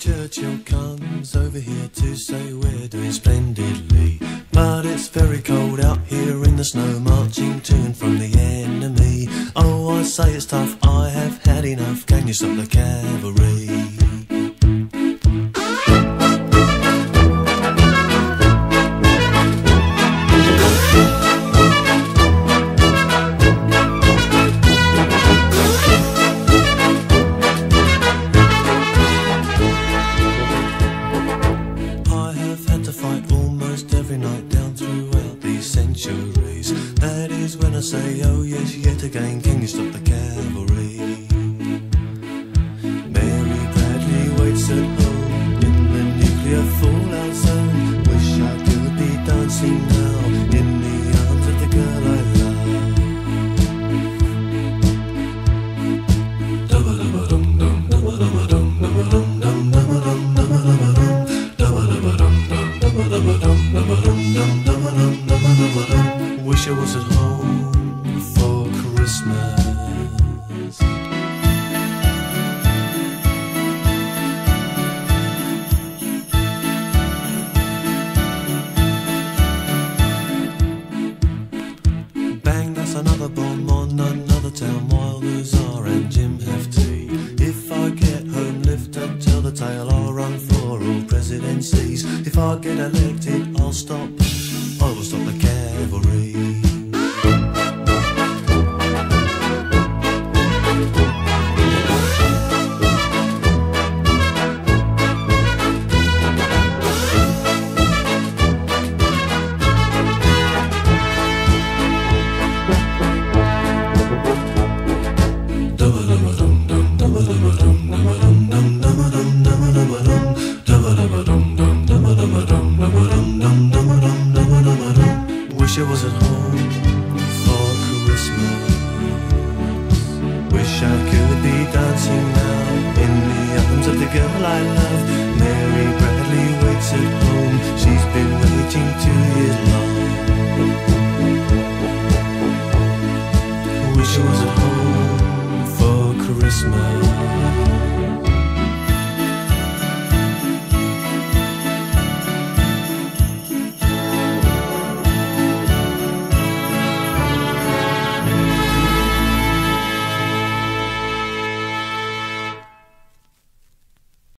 Churchill comes over here to say we're doing splendidly, but it's very cold out here in the snow, marching to and from the enemy. Oh, I say it's tough, I have had enough, can you stop the cavalry? That is when I say, oh yes, yet again, can you stop the cavalry? Mary Bradley waits at home in the nuclear fallout zone. Wish I could be dancing now in the arms of the girl I love. Dum-ba-dum-ba-dum-dum, dum-ba-dum-ba-dum, dum-ba-dum-dum, dum-ba-dum-dum, dum-ba-dum-dum, dum-ba-dum-dum, dum-ba-dum-dum, dum-ba-dum-dum. Wish I was at home for Christmas. Bang, that's another bomb on another town, while Luzar and Jim have tea. If I get home, lift up, tell the tale, I'll run for all presidencies. If I get elected, I'll stop. I will stop the cavalry. Wish I was at home for Christmas. Wish I could be dancing now in the arms of the girl I love. Mary Bradley waits at home, she's been waiting too.